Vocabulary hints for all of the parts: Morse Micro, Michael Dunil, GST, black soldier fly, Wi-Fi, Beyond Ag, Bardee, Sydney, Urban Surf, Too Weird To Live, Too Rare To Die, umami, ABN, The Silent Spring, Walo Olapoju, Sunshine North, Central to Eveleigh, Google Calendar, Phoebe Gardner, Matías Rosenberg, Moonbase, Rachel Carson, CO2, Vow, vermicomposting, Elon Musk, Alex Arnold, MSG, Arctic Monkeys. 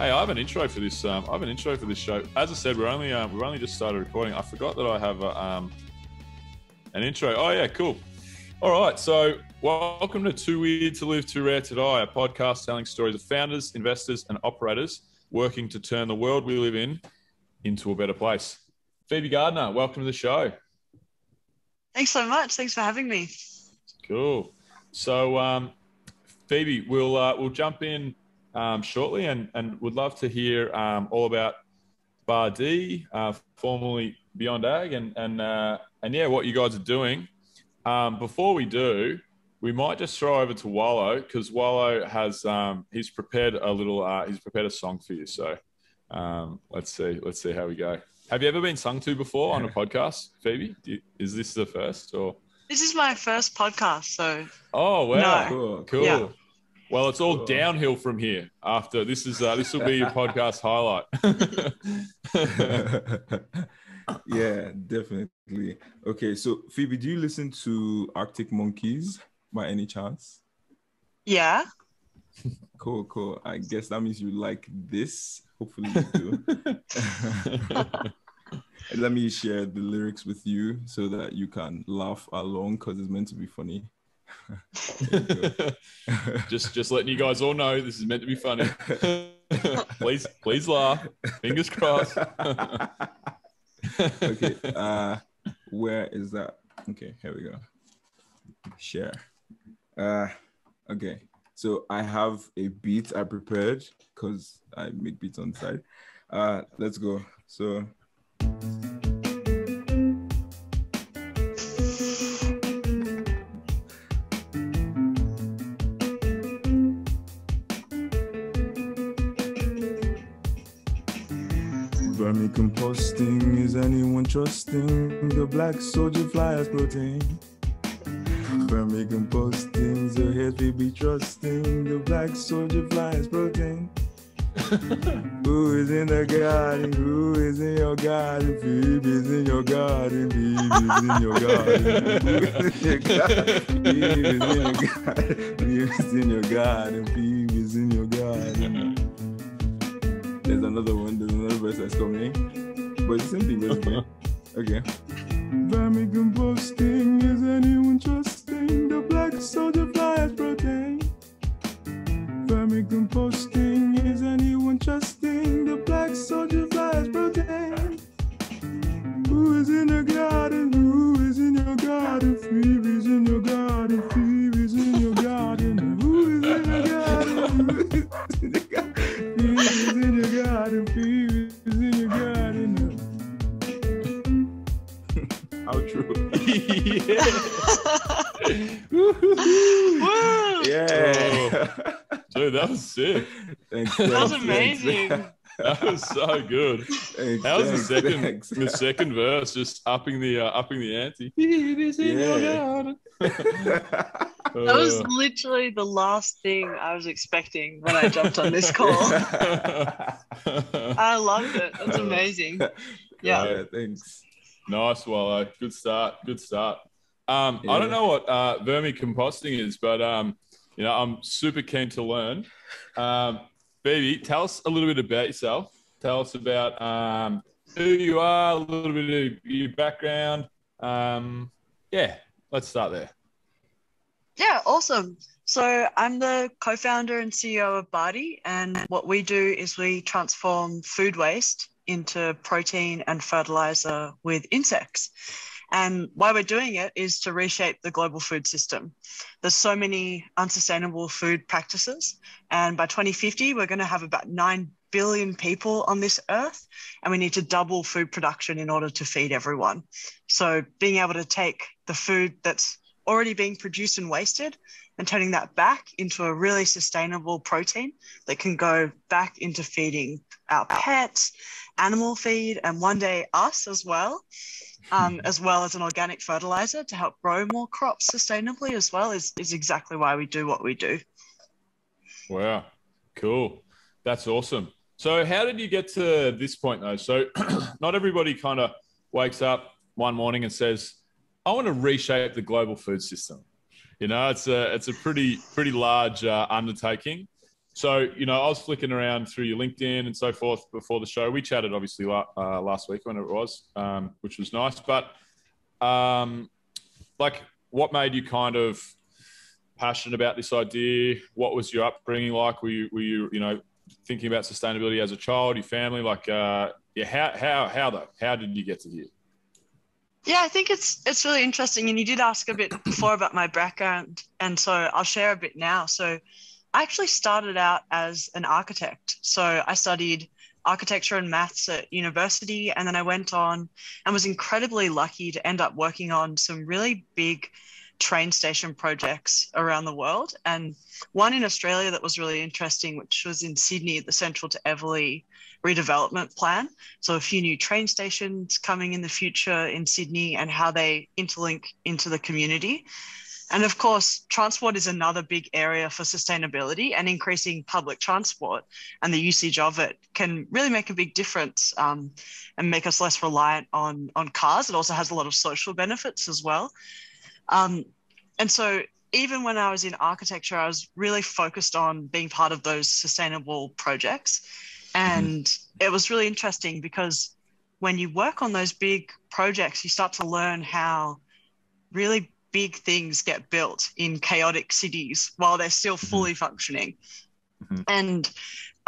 Hey, I have an intro for this. I have an intro for this show. As I said, we've only just started recording. I forgot that I have an intro. Oh yeah, cool. All right, so welcome to Too Weird To Live, Too Rare To Die, a podcast telling stories of founders, investors, and operators working to turn the world we live in into a better place. Phoebe Gardner, welcome to the show. Thanks so much. Thanks for having me. Cool. So, Phoebe, we'll jump in shortly, and would love to hear all about Bardee, formerly Beyond Ag, and yeah, what you guys are doing. Before we do, we might just throw over to Walo, because Walo has he's prepared a little song for you. So let's see how we go. Have you ever been sung to before on a podcast, Phoebe? Is this the first, or? This is my first podcast, so. Oh wow! No. Cool. Yeah. Well, it's all downhill from here. After this is this will be your podcast highlight. Yeah, definitely. Okay, so Phoebe, do you listen to Arctic Monkeys by any chance? Yeah. Cool. I guess that means you like this. Hopefully you do. Let me share the lyrics with you so that you can laugh along, because it's meant to be funny. just letting you guys all know this is meant to be funny. please laugh. Fingers crossed. Okay. Where is that? Okay, here we go. Share. Okay. So I have a beat I prepared because I make beats on the side. Let's go. So. Vermicomposting, is anyone trusting the black soldier fly as protein? Vermicomposting, so here we be trusting the black soldier fly as protein. Who is in the garden? Who is in your garden? Phoebe is in your garden. Phoebe is in your garden. Phoebe is in your garden. Phoebe is in your garden. Phoebe is in your garden. There's another one. There's another verse that's coming, but it's the same thing, basically. Okay. Vermicomposting, is anyone trusting the black soldier fly as protein? Vermicomposting, is anyone trusting the black soldier fly as protein? Who is in the garden? Who is in your garden? Phoebe is in your garden. Phoebe is in your garden. Who is in your garden? Who is in the garden? Phoebe is in your garden. Phoebe is in your garden. Outro. Yeah. Yeah. Dude, that was sick. Thanks, that was amazing. That was so good. Thanks, that was the second verse, just upping the ante. Yeah. That was literally the last thing I was expecting when I jumped on this call. I loved it. That's amazing. Yeah, thanks. Nice, Walo. Good start. I don't know what vermicomposting is, but you know, I'm super keen to learn. Phoebe, tell us a little bit about yourself. Tell us about who you are, a little bit of your background. Yeah, let's start there. Yeah, awesome. So I'm the co-founder and CEO of Bardee, and what we do is we transform food waste into protein and fertilizer with insects. And why we're doing it is to reshape the global food system. There's so many unsustainable food practices. And by 2050, we're going to have about 9 billion people on this earth. And we need to double food production in order to feed everyone. So being able to take the food that's already being produced and wasted and turning that back into a really sustainable protein that can go back into feeding our pets, animal feed, and one day us as well. As well as an organic fertilizer to help grow more crops sustainably as well is exactly why we do what we do. Wow, cool. That's awesome. So how did you get to this point though? So not everybody kind of wakes up one morning and says, I want to reshape the global food system. You know, it's a pretty large undertaking. So, you know, I was flicking around through your LinkedIn and so forth before the show. We chatted obviously last week, whenever it was, which was nice. But like, what made you kind of passionate about this idea? What was your upbringing like? Were you thinking about sustainability as a child, your family? Like, how did you get to here? Yeah, I think it's really interesting. And you did ask a bit before about my background, and so I'll share a bit now. So I actually started out as an architect. So I studied architecture and maths at university, and then I went on and was incredibly lucky to end up working on some really big train station projects around the world, and one in Australia that was really interesting, which was in Sydney, the Central to Eveleigh redevelopment plan. So a few new train stations coming in the future in Sydney and how they interlink into the community. And of course, transport is another big area for sustainability, and increasing public transport and the usage of it can really make a big difference and make us less reliant on cars. It also has a lot of social benefits as well. And so even when I was in architecture, I was really focused on being part of those sustainable projects. And it was really interesting because when you work on those big projects, you start to learn how really big things get built in chaotic cities while they're still fully functioning. Mm-hmm. And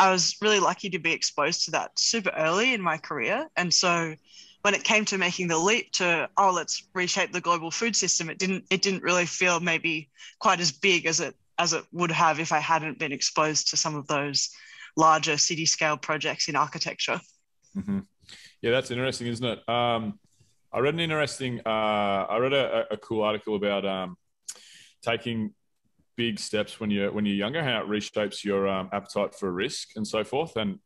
I was really lucky to be exposed to that super early in my career. And so when it came to making the leap to, oh, let's reshape the global food system, it didn't really feel maybe quite as big as it would have if I hadn't been exposed to some of those larger city scale projects in architecture. Mm-hmm. Yeah, that's interesting, isn't it? I read an interesting, I read a cool article about taking big steps when you're younger, how it reshapes your appetite for risk and so forth. And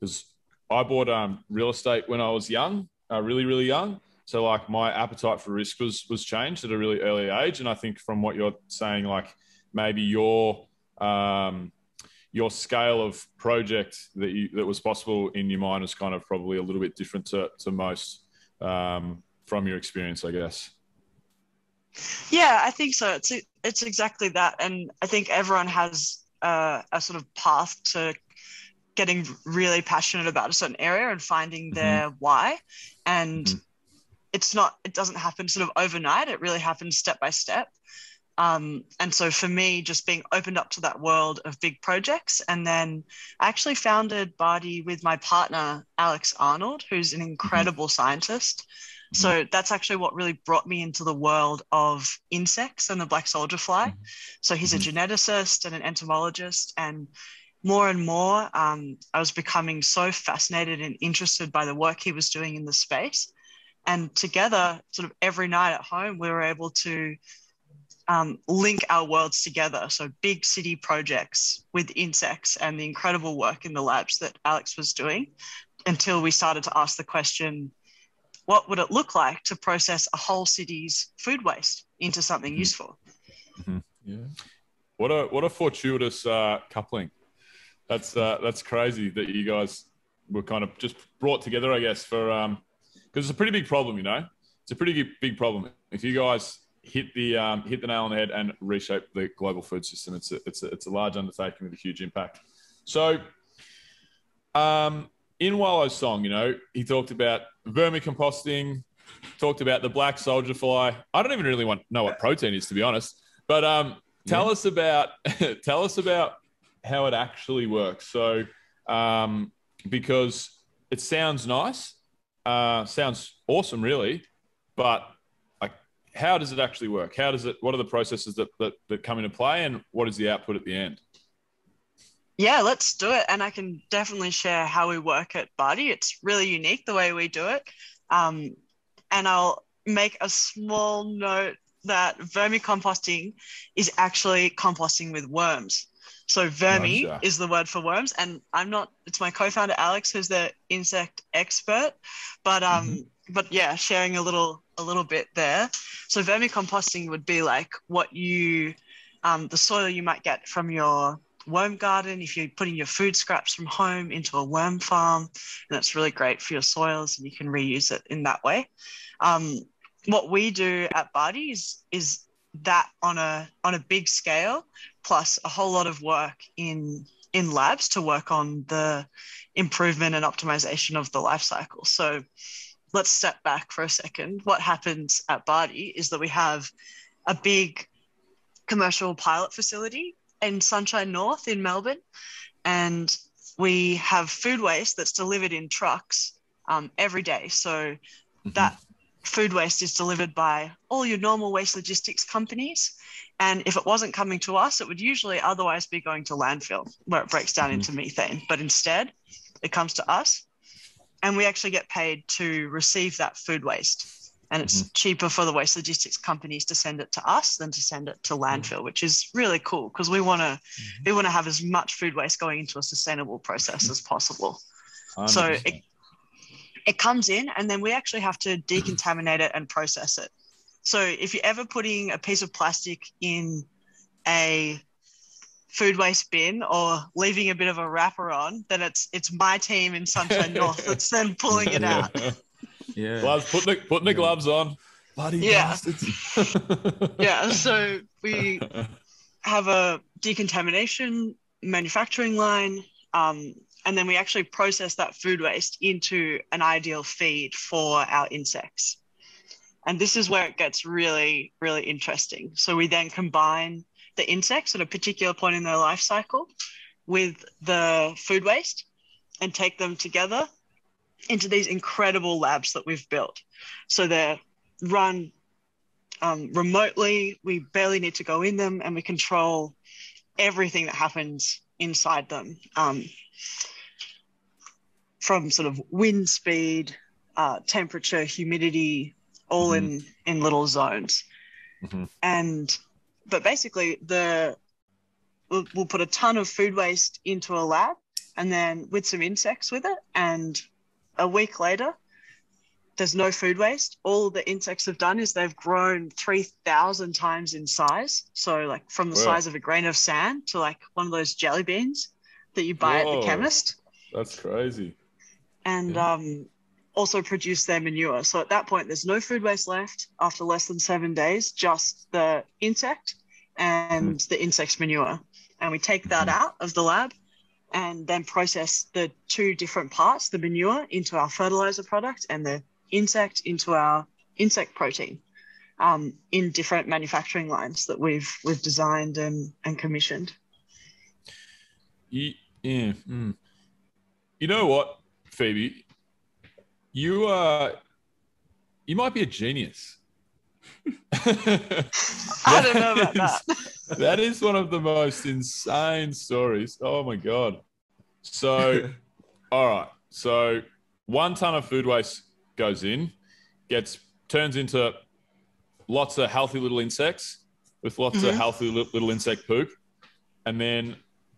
because I bought real estate when I was young, really, really young. So like my appetite for risk was changed at a really early age. And I think from what you're saying, like maybe your scale of project that was possible in your mind is kind of probably a little bit different to most from your experience, I guess. Yeah, I think so. It's exactly that. And I think everyone has a sort of path to getting really passionate about a certain area and finding their why. And it doesn't happen sort of overnight. It really happens step by step. And so for me, just being opened up to that world of big projects. And then I actually founded Bardee with my partner, Alex Arnold, who's an incredible scientist. So that's actually what really brought me into the world of insects and the black soldier fly. So he's a geneticist and an entomologist, and more I was becoming so fascinated and interested by the work he was doing in the space. And together, sort of every night at home, we were able to link our worlds together. So big city projects with insects and the incredible work in the labs that Alex was doing, until we started to ask the question, what would it look like to process a whole city's food waste into something useful? Mm-hmm. Yeah. What a fortuitous coupling. That's crazy that you guys were kind of just brought together, I guess, for because it's a pretty big problem, you know. It's a pretty big problem. If you guys hit the nail on the head and reshape the global food system, it's a large undertaking with a huge impact. So, in Walo's song, you know, he talked about vermicomposting, talked about the black soldier fly. I don't even really know what protein is, to be honest. But tell us about how it actually works. So, because it sounds nice, sounds awesome, really, but like, how does it actually work? What are the processes that come into play, and what is the output at the end? Yeah, let's do it. And I can definitely share how we work at Bardee. It's really unique the way we do it. And I'll make a small note that vermicomposting is actually composting with worms. So vermi is the word for worms, and it's my co-founder Alex who's the insect expert, but yeah, sharing a little bit there. So vermicomposting would be like what you, the soil you might get from your worm garden if you're putting your food scraps from home into a worm farm, and that's really great for your soils, and you can reuse it in that way. What we do at Bardee is that on a big scale, plus a whole lot of work in labs to work on the improvement and optimization of the life cycle. So let's step back for a second. What happens at Bardee is that we have a big commercial pilot facility in Sunshine North in Melbourne, and we have food waste that's delivered in trucks every day. So that food waste is delivered by all your normal waste logistics companies. And if it wasn't coming to us, it would usually otherwise be going to landfill where it breaks down into methane. But instead, it comes to us, and we actually get paid to receive that food waste. And it's cheaper for the waste logistics companies to send it to us than to send it to landfill, which is really cool because we want to have as much food waste going into a sustainable process as possible. So it comes in, and then we actually have to decontaminate it and process it. So if you're ever putting a piece of plastic in a food waste bin or leaving a bit of a wrapper on, then it's my team in Sunshine North that's then pulling it out. Yeah. Gloves, putting the gloves on. Bloody bastards. Yeah, so we have a decontamination manufacturing line, and then we actually process that food waste into an ideal feed for our insects. And this is where it gets really, really interesting. So we then combine the insects at a particular point in their life cycle with the food waste and take them together into these incredible labs that we've built. So they're run remotely. We barely need to go in them, and we control everything that happens inside them, from sort of wind speed, temperature, humidity, all in little zones. But basically we'll put a ton of food waste into a lab, and then with some insects with it, and a week later there's no food waste. All the insects have done is they've grown 3,000 times in size. So like from the size of a grain of sand to like one of those jelly beans that you buy at the chemist. That's crazy. And also produce their manure. So at that point, there's no food waste left after less than 7 days, just the insect and the insect's manure. And we take that out of the lab and then process the two different parts, the manure into our fertilizer product and the insect into our insect protein, in different manufacturing lines that we've designed and commissioned. You know what, Phoebe? You might be a genius. I don't know about that. That is one of the most insane stories. Oh my God. So, all right. So 1 ton of food waste goes in, turns into lots of healthy little insects with lots of healthy little insect poop. And then,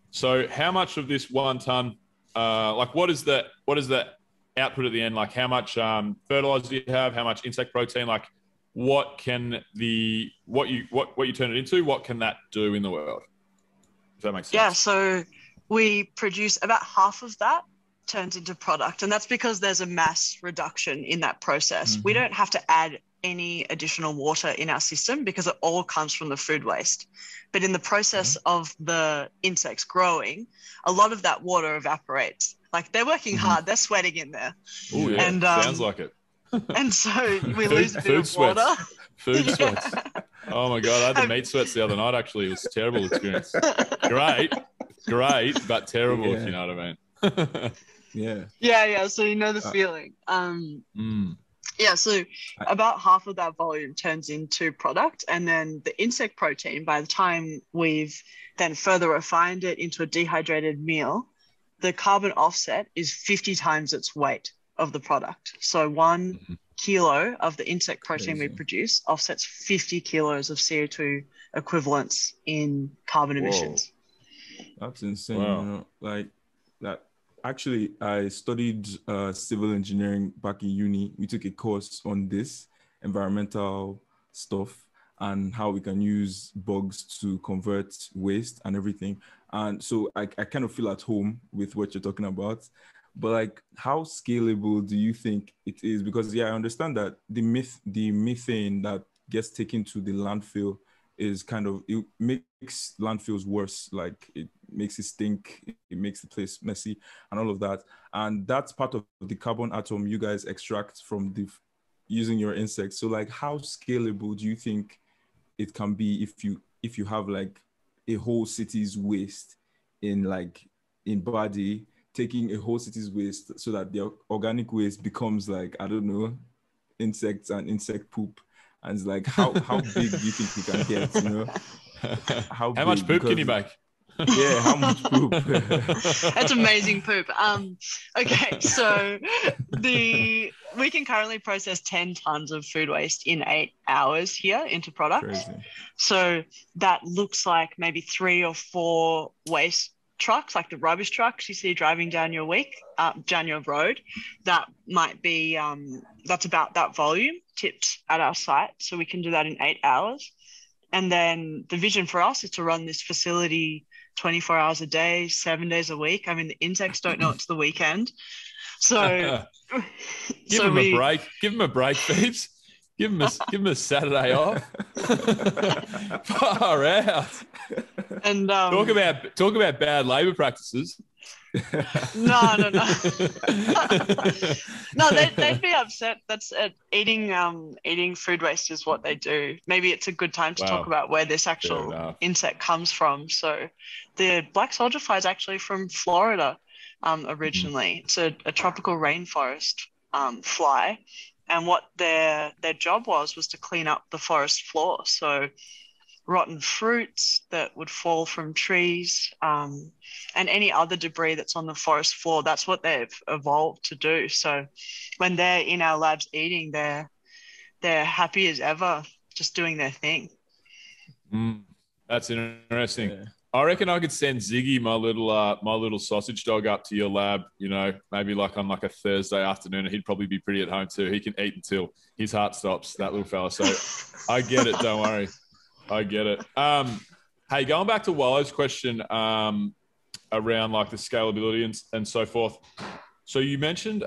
so how much of this 1 ton, like what is the output at the end? Like how much fertilizer do you have? How much insect protein? Like what you turn it into, what can that do in the world? If that makes sense. Yeah, so we produce about half of that turns into product, and that's because there's a mass reduction in that process. We don't have to add any additional water in our system because it all comes from the food waste. But in the process of the insects growing, a lot of that water evaporates. Like they're working hard, they're sweating in there. Oh yeah, and, sounds like it. And so we lose a bit of water. Food sweats. Oh my God, I had the meat sweats the other night actually. It was a terrible experience. Great, but terrible if you know what I mean. Yeah, so you know the feeling. Yeah, so about half of that volume turns into product, and then the insect protein, by the time we've then further refined it into a dehydrated meal, the carbon offset is 50 times its weight of the product. So 1 kilo of the insect protein we produce offsets 50 kilos of CO2 equivalents in carbon emissions. That's insane. Wow. You know, like that. Actually, I studied civil engineering back in uni. We took a course on this environmental stuff and how we can use bugs to convert waste and everything. And so I kind of feel at home with what you're talking about. But like, how scalable do you think it is? Because I understand that the methane that gets taken to the landfill is kind of, it makes landfills worse. Like it makes it stink, it makes the place messy and all of that. And that's part of the carbon atom you guys extract from the using your insects. So like, how scalable do you think it can be if you have like a whole city's waste in Bardee, taking a whole city's waste so that the organic waste becomes like, I don't know, insects and insect poop. And it's like, how big do you think you can get, you know? How much poop can you make? Yeah, how much poop? That's amazing poop. Okay, so we can currently process 10 tons of food waste in 8 hours here into product. Crazy. So that looks like maybe 3 or 4 waste trucks, like the rubbish trucks you see driving down your road. That might be, that's about that volume tipped at our site. So we can do that in 8 hours. And then the vision for us is to run this facility 24 hours a day, 7 days a week. I mean, the insects don't know it's the weekend. So give them a break. Give them a break, babes. Give them a Saturday off. Far out. And talk about bad labor practices. No. No, they'd be upset. That's eating food waste is what they do. Maybe it's a good time to talk about where this actual insect comes from. So the black soldier fly is actually from Florida originally. It's a tropical rainforest fly. And what their job was to clean up the forest floor. So rotten fruits that would fall from trees and any other debris that's on the forest floor, that's what they've evolved to do. So when they're in our labs eating, they're happy as ever, just doing their thing. That's interesting. Yeah. I reckon I could send Ziggy, my little sausage dog, up to your lab, you know, maybe like on like a Thursday afternoon. He'd probably be pretty at home too. He can eat until his heart stops, that little fella. So I get it. Don't worry. I get it. Hey, going back to Wallow's question around like the scalability and so forth. So you mentioned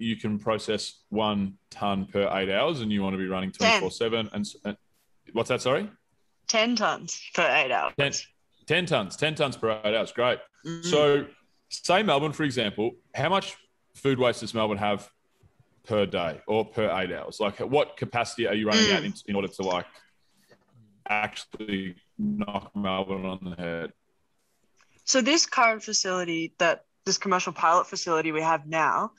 you can process 1 ton per 8 hours and you want to be running 24/7. And what's that? Sorry? 10 tons per 8 hours. 10 tons per 8 hours. Great. Mm-hmm. So say Melbourne, for example, how much food waste does Melbourne have per day or per 8 hours? Like what capacity are you running at in order to like actually knock Melbourne on the head? So this current facility, this commercial pilot facility we have now,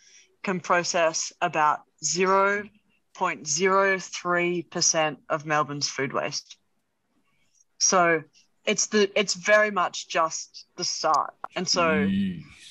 can process about 0.03% of Melbourne's food waste. So it's very much just the start. And so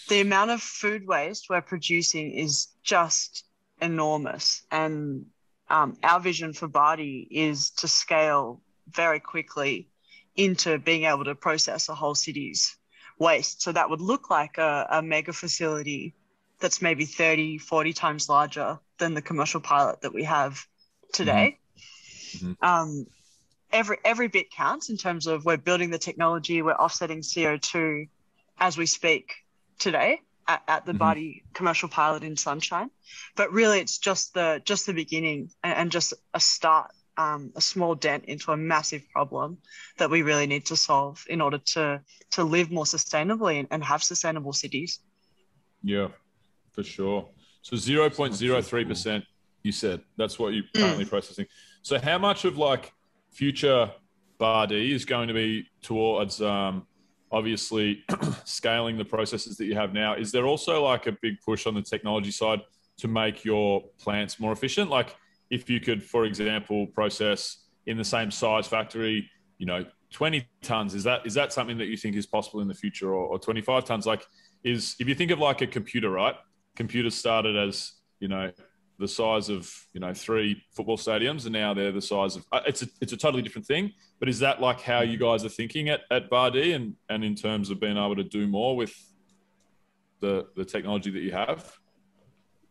the amount of food waste we're producing is just enormous. And our vision for Bardee is to scale very quickly into being able to process a whole city's waste. So that would look like a mega facility that's maybe 30, 40 times larger than the commercial pilot that we have today. Mm-hmm. Every bit counts in terms of we're building the technology, we're offsetting CO2 as we speak today at the Bardee commercial pilot in Sunshine. But really it's just the beginning and just a start. A small dent into a massive problem that we really need to solve in order to live more sustainably and have sustainable cities. Yeah, for sure. So 0.03%, you said, that's what you're currently processing. So how much of like future Bardee is going to be towards obviously scaling the processes that you have now? Is there also like a big push on the technology side to make your plants more efficient? Like, if you could, for example, process in the same size factory, you know, 20 tons, is that something that you think is possible in the future, or 25 tons? Like, if you think of like a computer, right? Computers started as, you know, the size of, you know, 3 football stadiums, and now they're the size of, it's a totally different thing. But is that like how you guys are thinking at Bardee and in terms of being able to do more with the technology that you have?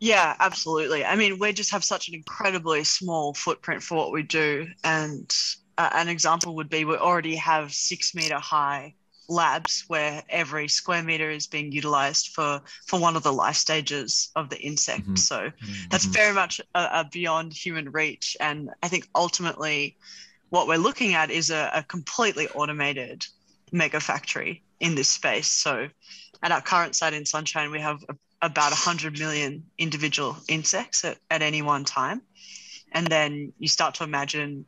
Yeah, absolutely. I mean, we just have such an incredibly small footprint for what we do. And an example would be we already have 6 meter high labs where every square meter is being utilized for one of the life stages of the insect. So that's very much a beyond human reach. And I think ultimately what we're looking at is a completely automated mega factory in this space. So at our current site in Sunshine, we have about 100 million individual insects at any one time. And then you start to imagine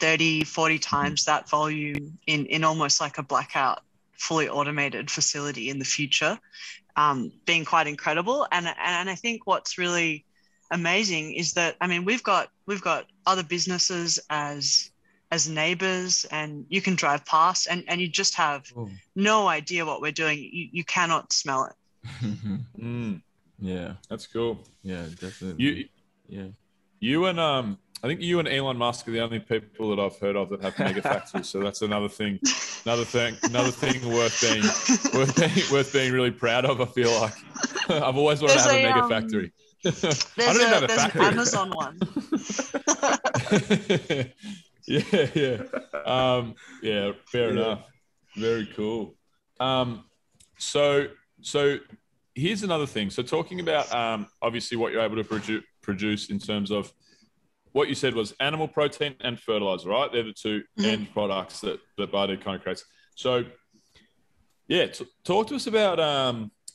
30, 40 times that volume in almost like a blackout, fully automated facility in the future, being quite incredible. And I think what's really amazing is that, I mean, we've got other businesses as neighbors, and you can drive past and you just have no idea what we're doing. You cannot smell it. Yeah. That's cool. Yeah, definitely. You and I think you and Elon Musk are the only people that I've heard of that have mega factories. So that's another thing worth being really proud of, I feel like. I've always wanted to have a mega factory. There's an Amazon one. Yeah. Fair enough. Very cool. So here's another thing. So talking about obviously what you're able to produce in terms of what you said was animal protein and fertilizer, right? They're the two end products that Bardee kind of creates. So yeah, talk to us about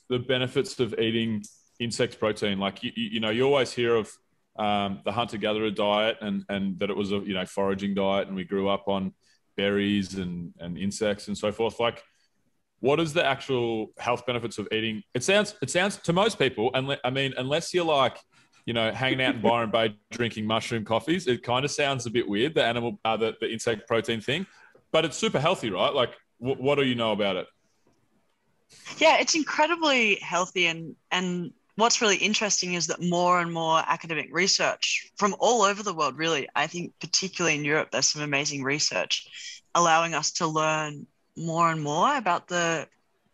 the benefits of eating insect protein. Like, you know, you always hear of the hunter-gatherer diet and that it was a, you know, foraging diet and we grew up on berries and insects and so forth. Like, what is the actual health benefits of eating? It sounds to most people, and I mean, unless you're like, you know, hanging out in Byron Bay drinking mushroom coffees, it kind of sounds a bit weird, the insect protein thing, but it's super healthy, right? Like, what do you know about it? Yeah, it's incredibly healthy, and what's really interesting is that more and more academic research from all over the world, really, I think particularly in Europe, there's some amazing research allowing us to learn more and more about the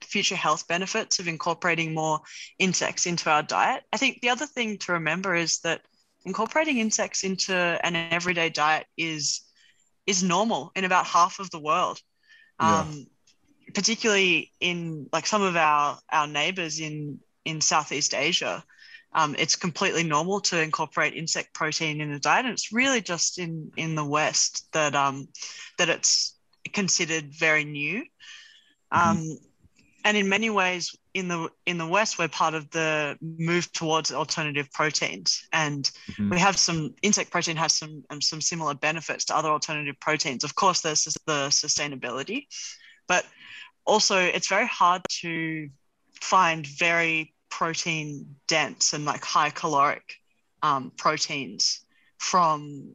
future health benefits of incorporating more insects into our diet. I think the other thing to remember is that incorporating insects into an everyday diet is normal in about half of the world. Yeah. Particularly in like some of our neighbors in Southeast Asia, it's completely normal to incorporate insect protein in a diet. And it's really just in the West that it's considered very new. And in many ways, in the West, we're part of the move towards alternative proteins, and we have some insect protein has some similar benefits to other alternative proteins. Of course, there's the sustainability, but also it's very hard to find very protein dense and like high caloric proteins from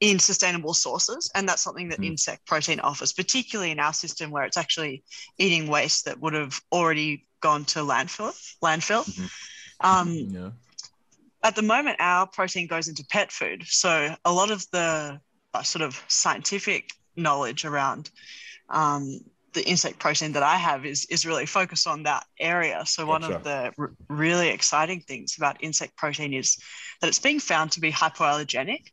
in sustainable sources, and that's something that insect protein offers, particularly in our system where it's actually eating waste that would have already gone to landfill. At the moment, our protein goes into pet food, so a lot of the sort of scientific knowledge around the insect protein that I have is really focused on that area. So one of the really exciting things about insect protein is that it's being found to be hypoallergenic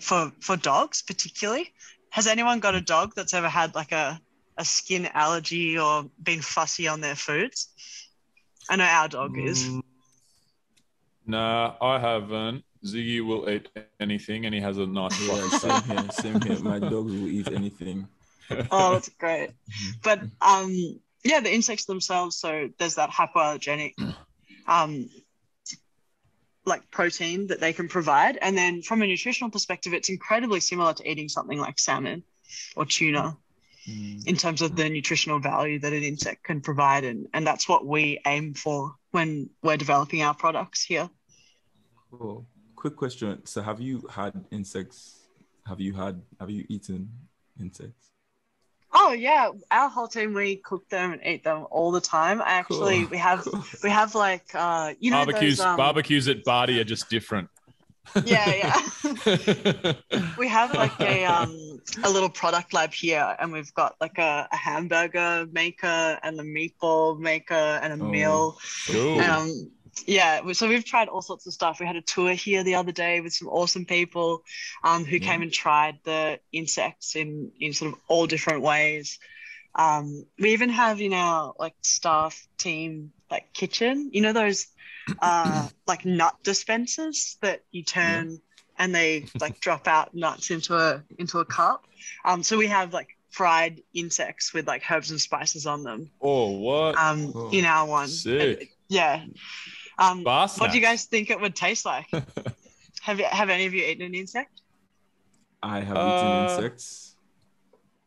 for dogs particularly. Has anyone got a dog that's ever had like a skin allergy or been fussy on their foods? I know our dog is. No, I haven't. Ziggy will eat anything, and he has a nice voice. Same here. My dogs will eat anything. Oh, that's great. But the insects themselves, so there's that hypoallergenic like protein that they can provide. And then from a nutritional perspective, it's incredibly similar to eating something like salmon or tuna in terms of the nutritional value that an insect can provide. And that's what we aim for when we're developing our products here. Cool. Quick question. So have you eaten insects? Oh yeah. Our whole team, we cook them and eat them all the time. We have like, you know, barbecues at Bardee are just different. Yeah. We have like a little product lab here, and we've got like a hamburger maker and a meatball maker and a meal. Cool. Yeah, so we've tried all sorts of stuff. We had a tour here the other day with some awesome people who came and tried the insects in sort of all different ways. We even have in our like staff team like kitchen, you know, those like nut dispensers that you turn and they like drop out nuts into a cup. So we have like fried insects with like herbs and spices on them. Oh, what? In our one. Sick. Yeah. What do you guys think it would taste like? Have any of you eaten an insect? I haven't eaten insects.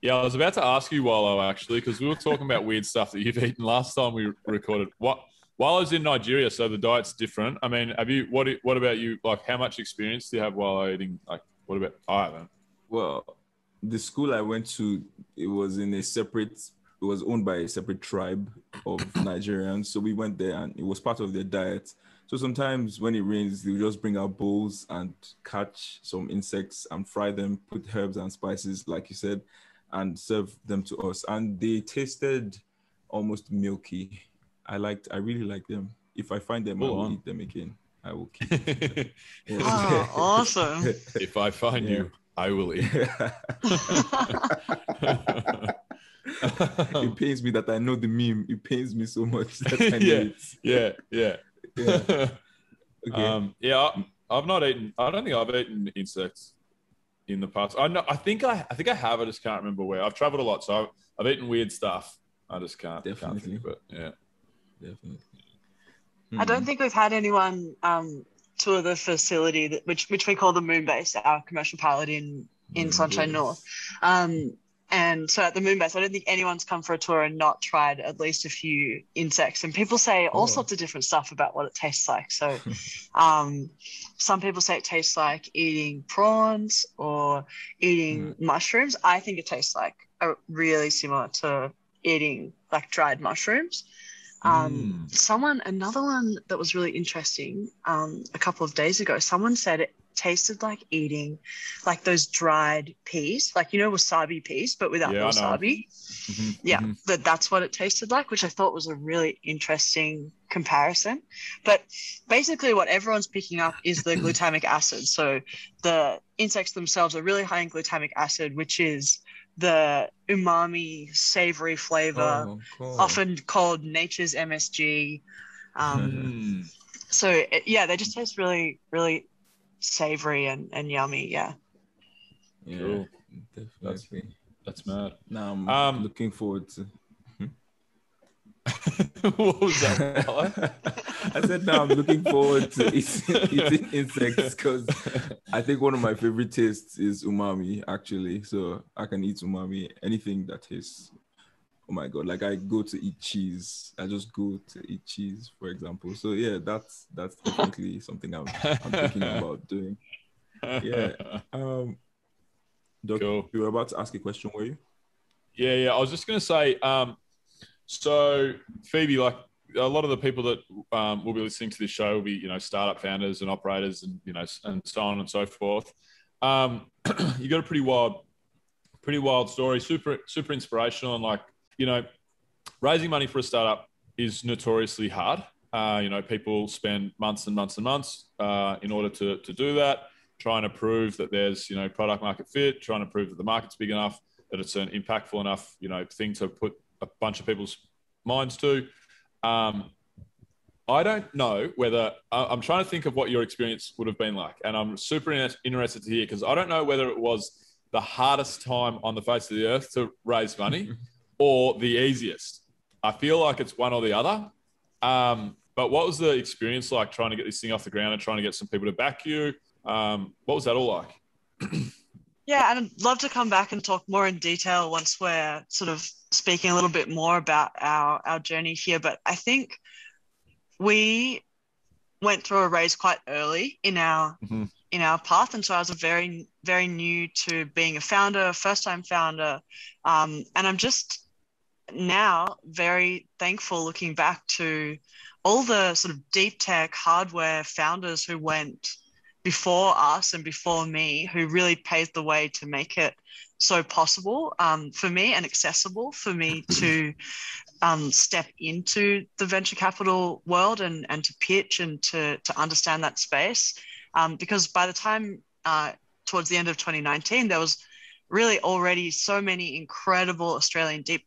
Yeah, I was about to ask you, Walo, actually, because we were talking about weird stuff that you've eaten last time we recorded. Walo's in Nigeria, so the diet's different. I mean, have you? What about you? Like, how much experience do you have Walo eating? Like, what about? I haven't. Well, the school I went to, it was owned by a separate tribe of Nigerians, so we went there and it was part of their diet. So sometimes when it rains, they'll just bring out bowls and catch some insects and fry them, put herbs and spices, like you said, and serve them to us. And they tasted almost milky. I really like them. If I find them, I will eat them again. I will keep them. Oh, awesome. If I find you, I will eat. It pains me that I know the meme. It pains me so much that I know it. Yeah. Yeah. Okay. I don't think I've eaten insects in the past. I think I have. I just can't remember where. I've traveled a lot, so I've eaten weird stuff. I just can't. Definitely. But yeah, definitely. I don't think we've had anyone tour the facility which we call the Moonbase, our commercial pilot in Sunshine North. And so at the Moonbase, I don't think anyone's come for a tour and not tried at least a few insects. And people say all sorts of different stuff about what it tastes like. So some people say it tastes like eating prawns or eating mushrooms. I think it tastes like really similar to eating like dried mushrooms. Another one that was really interesting a couple of days ago, someone said it tasted like eating like those dried peas, like, you know, wasabi peas, but without wasabi. That's what it tasted like, which I thought was a really interesting comparison. But basically what everyone's picking up is the glutamic acid. So the insects themselves are really high in glutamic acid, which is the umami savory flavor, often called nature's MSG. So they just taste really, really savory and yummy. Cool. Definitely. That's mad. Now I'm looking forward to what was that? I said now I'm looking forward to eating insects, because I think one of my favorite tastes is umami, actually. So I can eat umami, anything that tastes. Oh my god, like I go to eat cheese. I just go to eat cheese, for example. So yeah, that's definitely something I'm thinking about doing. Yeah. Doc, cool. You were about to ask a question, were you? Yeah. I was just gonna say, so Phoebe, like a lot of the people that will be listening to this show will be, you know, startup founders and operators and, you know, and so on and so forth. You got a pretty wild story, super inspirational, and like, you know, raising money for a startup is notoriously hard. You know, people spend months and months and months in order to do that, trying to prove that there's, you know, product market fit, trying to prove that the market's big enough, that it's an impactful enough, you know, thing to put a bunch of people's minds to. I don't know whether, I'm trying to think of what your experience would have been like, and I'm super interested to hear, because I don't know whether it was the hardest time on the face of the earth to raise money or the easiest. I feel like it's one or the other. But what was the experience like trying to get this thing off the ground and trying to get some people to back you? What was that all like? Yeah, and I'd love to come back and talk more in detail once we're sort of speaking a little bit more about our journey here. But I think we went through a raise quite early in our in our path, and so I was very, very new to being a founder, first-time founder, and I'm just now very thankful looking back to all the sort of deep tech hardware founders who went before us and before me, who really paved the way to make it so possible for me and accessible for me to step into the venture capital world and to pitch and to understand that space. Because by the time towards the end of 2019, there was really already so many incredible Australian deep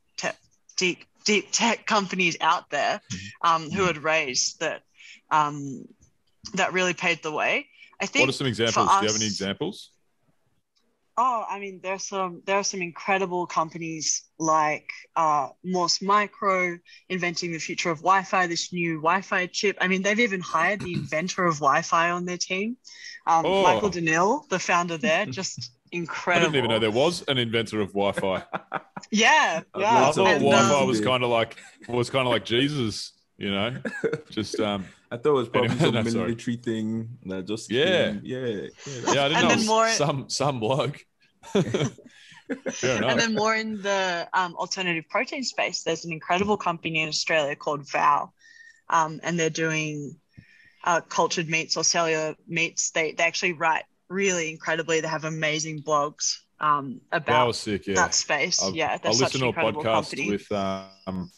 tech companies out there who had raised that really paved the way. I think. What are some examples? Do you have any examples? Oh, I mean, there are some incredible companies like Morse Micro inventing the future of Wi-Fi, this new Wi-Fi chip. I mean, they've even hired the inventor of Wi-Fi on their team, Michael Dunil, the founder there, just incredible. I didn't even know there was an inventor of Wi-Fi. Yeah. I thought Wi-Fi was kind of like Jesus, you know, just I thought it was probably military thing. No, just yeah. I didn't know. Some bloke. And then more in the alternative protein space, there's an incredible company in Australia called Vow, and they're doing cultured meats or cellular meats. They actually write really incredibly. They have amazing blogs about that space. I listened to a podcast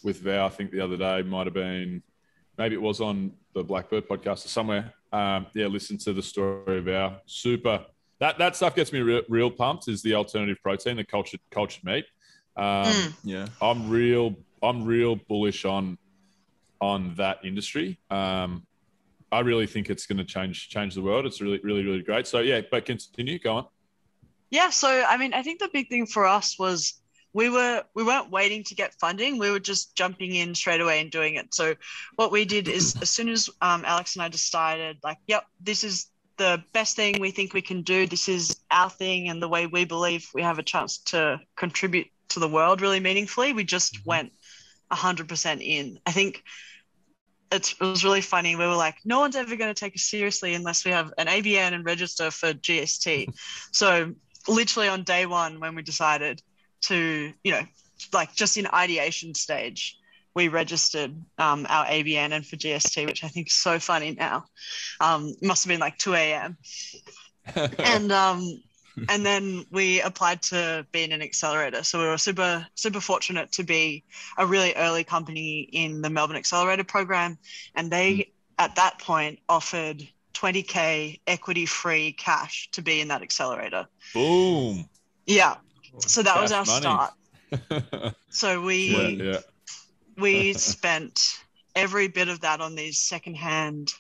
with Vow. I think the other day might have been. Maybe it was on the Blackbird podcast or somewhere. Listen to the story of our super. That stuff gets me real pumped. Is the alternative protein, the cultured meat? I'm real bullish on that industry. I really think it's going to change the world. It's really, really, really great. So yeah, but continue. Go on. Yeah. So I mean, I think the big thing for us was. We weren't waiting to get funding. We were just jumping in straight away and doing it. So what we did is as soon as Alex and I decided, like, yep, this is the best thing we think we can do. This is our thing and the way we believe we have a chance to contribute to the world really meaningfully, we just went 100% in. I think it was really funny. We were like, no one's ever going to take us seriously unless we have an ABN and register for GST. So literally on day one when we decided to, you know, like just in ideation stage, we registered our ABN and for GST, which I think is so funny now. Must have been like 2 a.m. And then we applied to be in an accelerator. So we were super, super fortunate to be a really early company in the Melbourne Accelerator program. And they, at that point, offered $20,000 equity-free cash to be in that accelerator. Boom. Yeah. So that was our start. So we spent every bit of that on these secondhand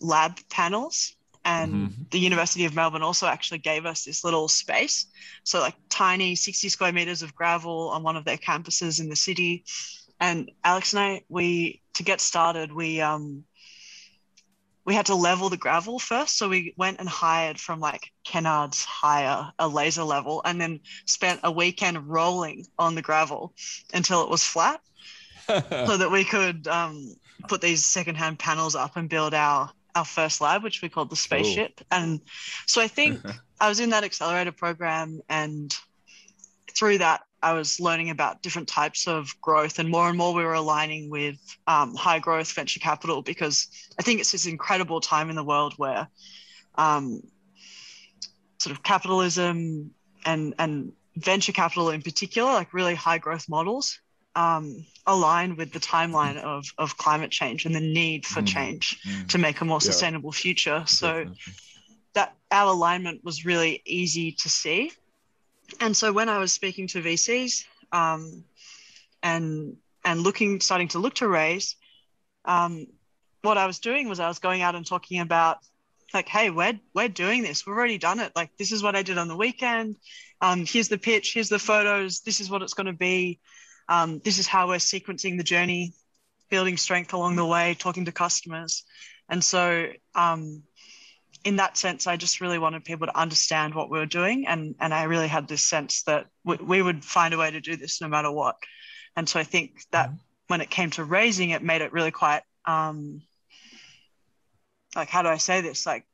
lab panels, and the University of Melbourne also actually gave us this little space. So like tiny 60 square meters of gravel on one of their campuses in the city. And Alex and I, to get started, we had to level the gravel first. So we went and hired from like Kennard's Hire a laser level and then spent a weekend rolling on the gravel until it was flat so that we could put these secondhand panels up and build our first lab, which we called the spaceship. Cool. And so I think I was in that accelerator program, and through that, I was learning about different types of growth, and more we were aligning with high growth venture capital, because I think it's this incredible time in the world where sort of capitalism and venture capital in particular, like really high growth models, align with the timeline of climate change and the need for change to make a more sustainable future. So that our alignment was really easy to see. And so when I was speaking to VCs and starting to look to raise, what I was doing was I was going out and talking about like, hey, we're doing this. We've already done it. Like, this is what I did on the weekend. Here's the pitch. Here's the photos. This is what it's going to be. This is how we're sequencing the journey, building strength along the way, talking to customers. And so in that sense, I just really wanted people to understand what we were doing. And I really had this sense that we would find a way to do this no matter what. And so I think that when it came to raising, it made it really quite, like, how do I say this? Like,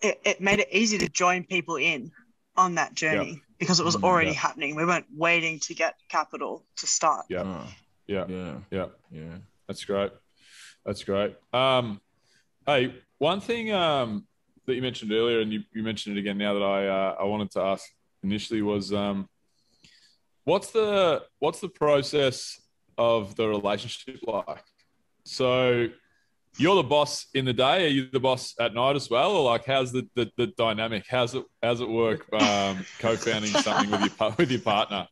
it made it easy to join people in on that journey because it was already happening. We weren't waiting to get capital to start. Yeah. That's great. Hey, one thing that you mentioned earlier, and you mentioned it again now, that I wanted to ask initially was, what's the process of the relationship like? So you're the boss in the day. Are you the boss at night as well? Or like, how's the dynamic? How's it work? Co-founding something with your partner.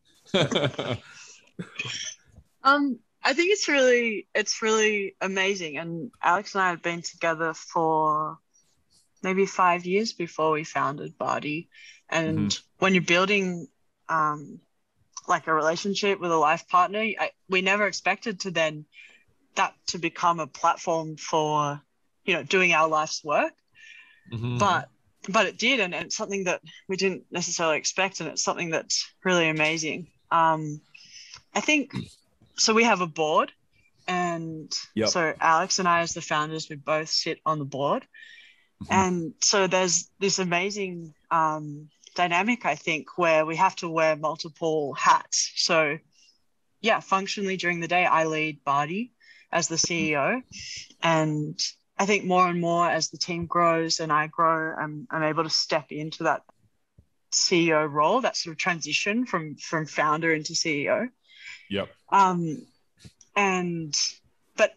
I think it's really amazing. And Alex and I have been together for maybe 5 years before we founded Bardee. And when you're building like a relationship with a life partner, we never expected to then that to become a platform for, you know, doing our life's work. But it did, and it's something that we didn't necessarily expect, and it's something that's really amazing. I think, so we have a board, and so Alex and I as the founders, we both sit on the board. And so there's this amazing dynamic, I think, where we have to wear multiple hats. So, yeah, functionally during the day, I lead Bardee as the CEO, and I think more and more as the team grows and I grow, I'm able to step into that CEO role, that sort of transition from founder into CEO. But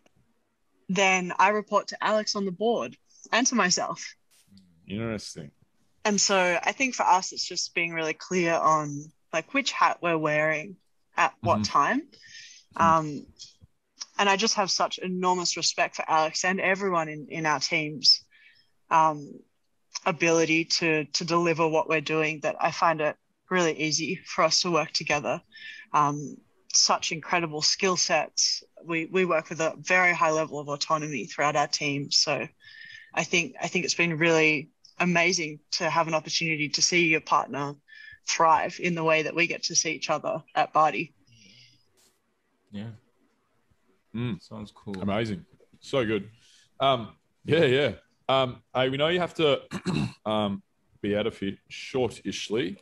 then I report to Alex on the board and to myself. Interesting. And so I think for us, it's just being really clear on like which hat we're wearing at what time. And I just have such enormous respect for Alex and everyone in our team's ability to deliver what we're doing, that I find it really easy for us to work together. Such incredible skill sets. We work with a very high level of autonomy throughout our team. So I think it's been really amazing to have an opportunity to see your partner thrive in the way that we get to see each other at Bardee. Yeah. Sounds cool. Amazing. So good. We know you have to be out of here short-ishly.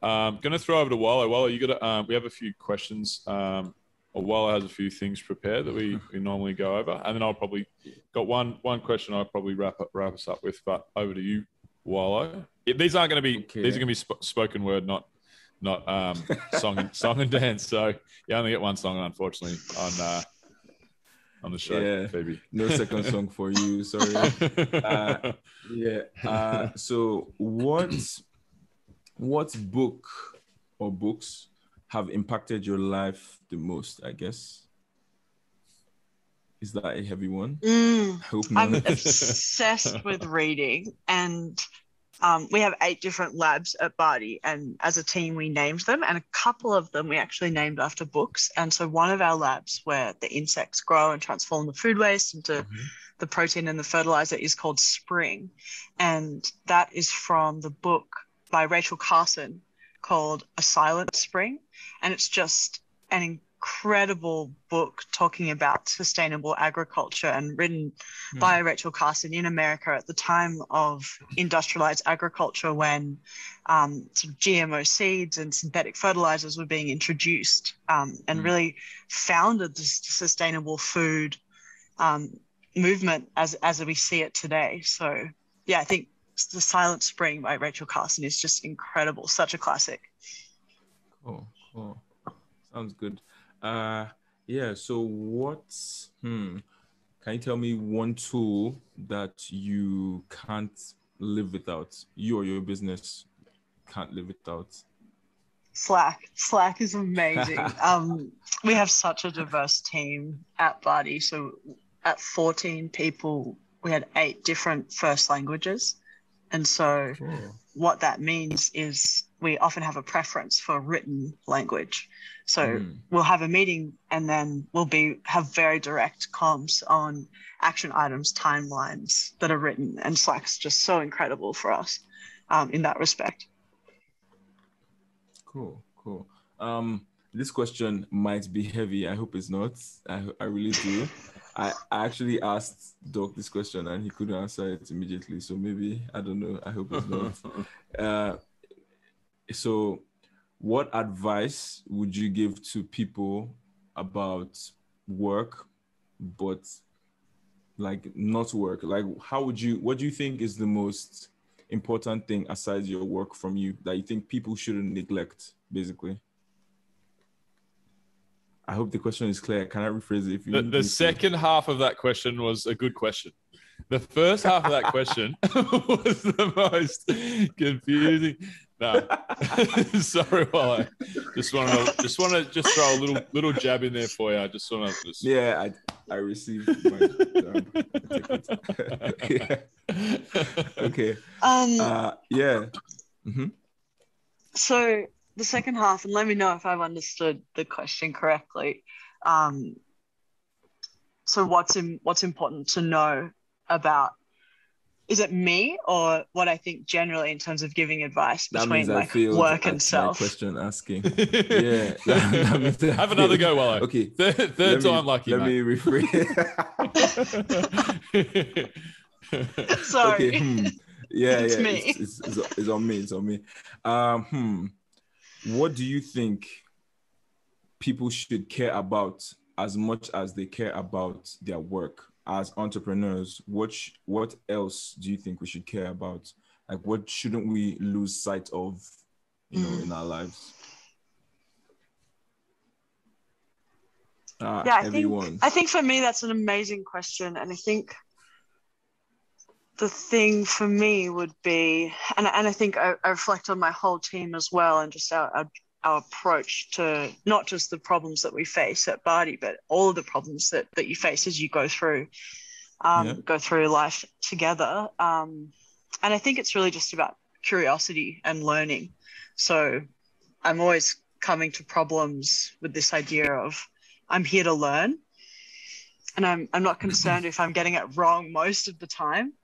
Gonna throw over to Walo. Walo, you gotta we have a few questions. Or Walo has a few things prepared that we normally go over. And then I'll probably got one question I'll probably wrap us up with, but over to you, Walo. These aren't gonna be these are gonna be spoken word, not song and dance. So you only get one song, unfortunately, on the show, Phoebe. No second song for you, sorry. So what book or books have impacted your life the most, I guess? Is that a heavy one? I hope not. I'm obsessed with reading, and we have 8 different labs at Bardee, and as a team we named them, and a couple of them we actually named after books. And so one of our labs where the insects grow and transform the food waste into the protein and the fertilizer is called Spring. And that is from the book by Rachel Carson called A Silent Spring. And it's just an incredible book talking about sustainable agriculture, and written by Rachel Carson in America at the time of industrialized agriculture, when sort of GMO seeds and synthetic fertilizers were being introduced, and really founded this sustainable food movement as we see it today. So yeah, I think The Silent Spring by Rachel Carson is just incredible, such a classic. Cool. Sounds good. So what can you tell me one tool that you can't live without, you or your business can't live without? Slack is amazing. We have such a diverse team at Bardee. So at 14 people, we had 8 different first languages, and so what that means is we often have a preference for written language. So we'll have a meeting, and then we'll have very direct comms on action items, timelines that are written, and Slack's just so incredible for us in that respect. Cool. This question might be heavy. I hope it's not. I really do. I actually asked Doc this question and he couldn't answer it immediately. So maybe, I don't know. I hope it's not. So what advice would you give to people about work, but like not work? Like what do you think is the most important thing aside your work from you that you think people shouldn't neglect, basically? I hope the question is clear. Can I rephrase it? If you the second half of that question was a good question. The first half of that question was the most confusing. No, sorry, Wally. Just want to throw a little jab in there for you. I just want to. I received my ticket. Okay. Yeah. Mm-hmm. So the second half, and let me know if I've understood the question correctly. So what's important to know about, is it me or what I think generally in terms of giving advice between like work and self? Question asking. Yeah. Have another go, Walo. Okay. Third time lucky. Let me rephrase. Sorry. Okay. Yeah. It's me. It's on me. It's on me. What do you think people should care about as much as they care about their work as entrepreneurs? What else do you think we should care about? Like, what shouldn't we lose sight of, you know, in our lives? I think for me, that's an amazing question. And I think the thing for me would be, and I think I reflect on my whole team as well, and just our approach to not just the problems that we face at Bardee, but all of the problems that you face as you go through life together. And I think it's really just about curiosity and learning. So I'm always coming to problems with this idea of I'm here to learn, and I'm not concerned if I'm getting it wrong most of the time.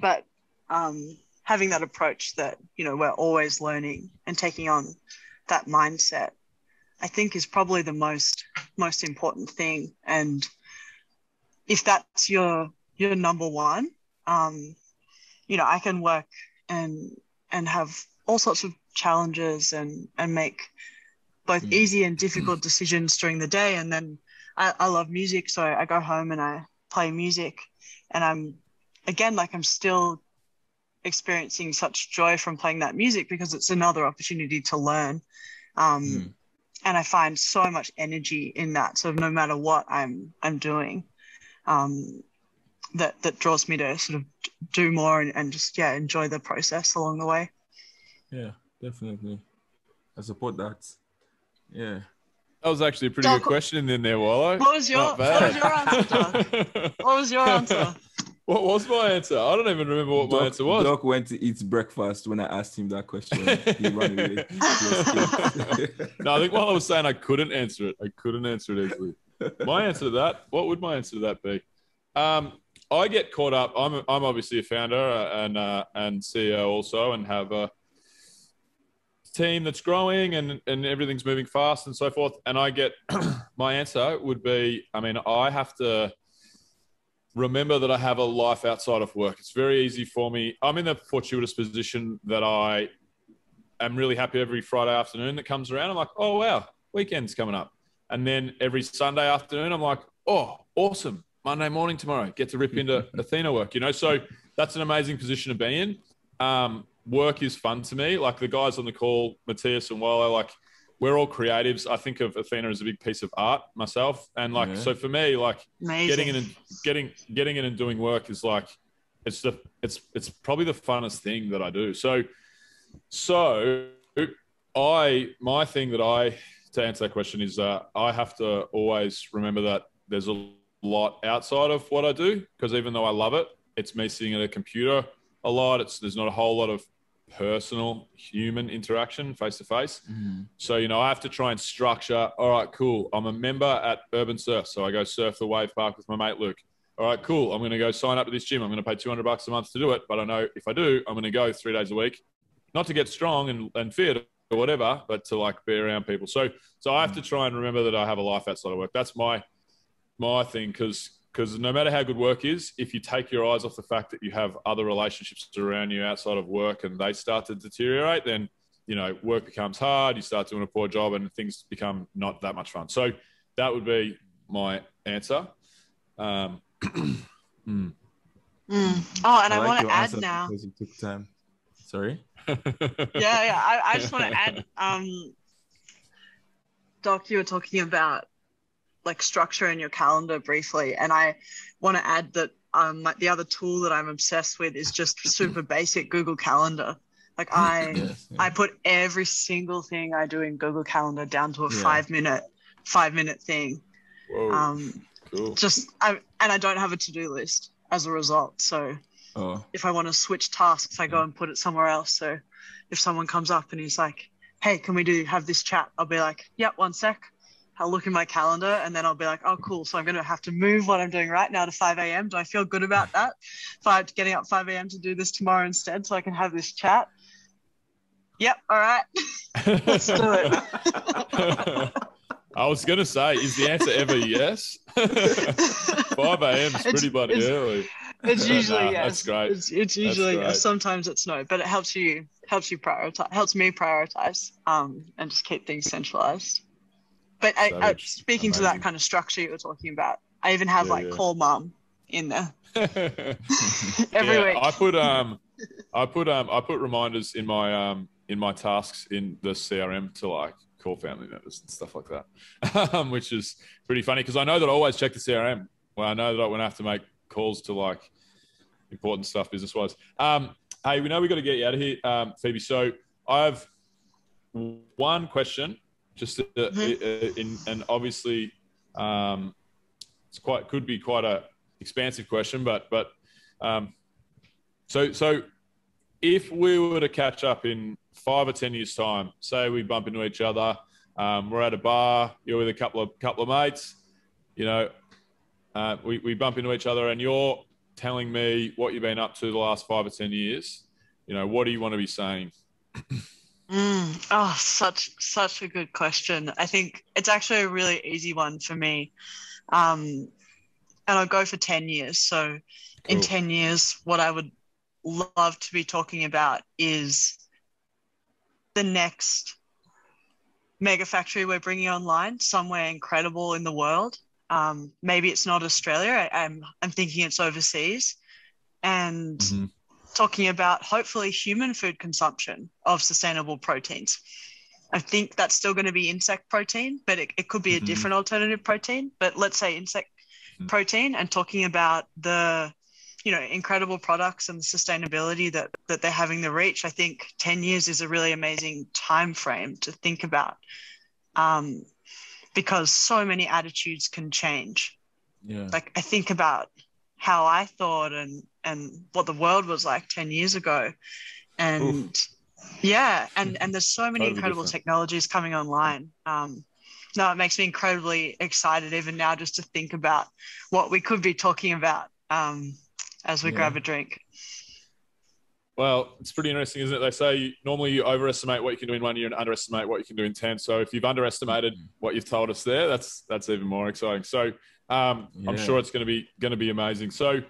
But having that approach that, you know, we're always learning and taking on that mindset, I think, is probably the most important thing. And if that's your number one, you know, I can work and have all sorts of challenges and make both easy and difficult decisions during the day. And then I love music, so I go home and I play music, and I'm still experiencing such joy from playing that music because it's another opportunity to learn. And I find so much energy in that. So no matter what I'm doing, that draws me to sort of do more and just, yeah, enjoy the process along the way. Yeah, definitely. I support that. Yeah. That was actually a pretty good question in there, Walo. What was your answer? What was my answer? I don't even remember what my answer was. Doc went to eat breakfast when I asked him that question. He ran away. No, I think while I was saying I couldn't answer it easily. My answer to that, what would my answer to that be? I get caught up. I'm obviously a founder and CEO also, and have a team that's growing and everything's moving fast and so forth. And I get my answer would be, I have to remember that I have a life outside of work. It's very easy for me. I'm in a fortuitous position that I am really happy every Friday afternoon that comes around. I'm like, oh, wow, weekend's coming up. And then every Sunday afternoon, I'm like, oh, awesome. Monday morning tomorrow, get to rip into Athena work, you know? So that's an amazing position to be in. Work is fun to me. Like the guys on the call, Matías and Walo, like we're all creatives. I think of Athena as a big piece of art myself. And like, so for me, like amazing. getting in and doing work is like, it's probably the funnest thing that I do. So my thing that to answer that question is, I have to always remember that there's a lot outside of what I do. Cause even though I love it, it's me sitting at a computer a lot. There's not a whole lot of personal human interaction face to face. So, you know, I have to try and structure. All right, cool. I'm a member at Urban Surf. So I go surf the wave park with my mate, Luke. All right, cool. I'm going to go sign up to this gym. I'm going to pay $200 a month to do it. But I know if I do, I'm going to go 3 days a week, not to get strong and fit or whatever, but to like be around people. So I have to try and remember that I have a life outside of work. That's my thing. Because no matter how good work is, if you take your eyes off the fact that you have other relationships around you outside of work and they start to deteriorate, then, you know, work becomes hard, you start doing a poor job and things become not that much fun. So that would be my answer. Oh, and I want to add now. Because it took time. Sorry? Yeah. I just want to add, Doc, you were talking about like structure in your calendar briefly. And I want to add that the other tool that I'm obsessed with is just super basic Google Calendar. Like I put every single thing I do in Google Calendar down to a 5 minute thing. Cool. And I don't have a to-do list as a result. So if I want to switch tasks, I go and put it somewhere else. So if someone comes up and he's like, hey, can we have this chat? I'll be like, yep, one sec. I'll look in my calendar and then I'll be like, oh, cool. So I'm going to have to move what I'm doing right now to 5 a.m. Do I feel good about that? If I'm getting up 5 a.m. to do this tomorrow instead so I can have this chat. Yep, all right. Let's do it. I was going to say, is the answer ever yes? 5 a.m. is pretty bloody early. It's usually yes. That's great. It's usually yes. Sometimes it's no, but it helps you prioritize, helps me prioritize and just keep things centralized. But speaking to that kind of structure you were talking about, I even have call mom in there every week. I put reminders in my tasks in the CRM to call family members and stuff like that, which is pretty funny because I know that I always check the CRM. Well, I know that when I have to make calls to important stuff business wise. Hey, we know we got to get you out of here, Phoebe. So I have one question. Just and obviously, it's could be quite a expansive question, but so if we were to catch up in 5 or 10 years' time, say we bump into each other, we're at a bar, you're with a couple of mates, we bump into each other, and you're telling me what you've been up to the last 5 or 10 years. What do you want to be saying? Such a good question. I think it's actually a really easy one for me. And I'll go for 10 years. So in 10 years, what I would love to be talking about is the next mega factory we're bringing online somewhere incredible in the world. Maybe it's not Australia. I'm thinking it's overseas. And talking about hopefully human food consumption of sustainable proteins. I think that's still going to be insect protein, but it could be a different alternative protein, but let's say insect protein, and talking about the, incredible products and the sustainability that they're having the reach. I think 10 years is a really amazing time frame to think about because so many attitudes can change. Yeah. Like I think about how I thought and what the world was like 10 years ago. And and there's so many incredible technologies coming online. It makes me incredibly excited even now just to think about what we could be talking about as we grab a drink. Well, it's pretty interesting, isn't it? They say normally you overestimate what you can do in 1 year and underestimate what you can do in 10. So if you've underestimated what you've told us there, that's even more exciting. So I'm sure it's going to be amazing. So,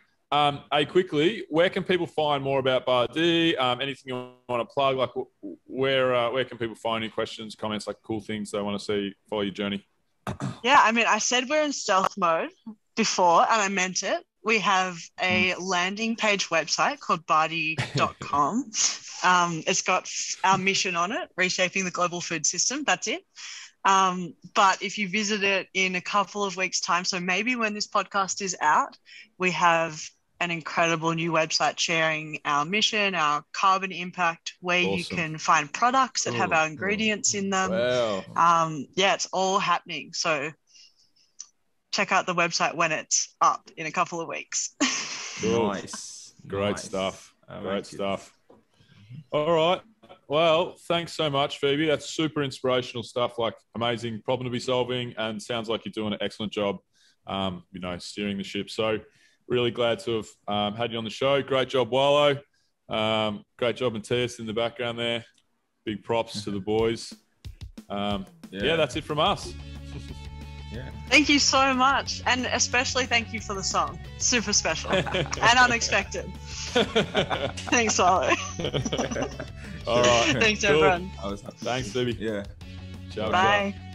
quickly, where can people find more about Bardee? Anything you want to plug? Like, where can people find any questions, comments, like cool things they want to see? Follow your journey. Yeah, I mean, I said we're in stealth mode before, and I meant it. We have a landing page website called bardee.com. It's got our mission on it: reshaping the global food system. That's it. But if you visit it in a couple of weeks' time, so maybe when this podcast is out, we have an incredible new website sharing our mission, our carbon impact, where you can find products that have our ingredients in them. Wow. It's all happening. So check out the website when it's up in a couple of weeks. Nice. Great stuff. Great stuff. All right. Well, thanks so much, Phoebe. That's super inspirational stuff, like amazing problem to be solving, and sounds like you're doing an excellent job, steering the ship. So really glad to have had you on the show. Great job, Walo. Great job, Matías, in the background there. Big props to the boys. That's it from us. Yeah. Thank you so much. And especially thank you for the song. Super special and unexpected. Thanks, Walo. All right. Thanks, everyone. Thanks, Phoebe. Yeah. Ciao. Bye. Ciao.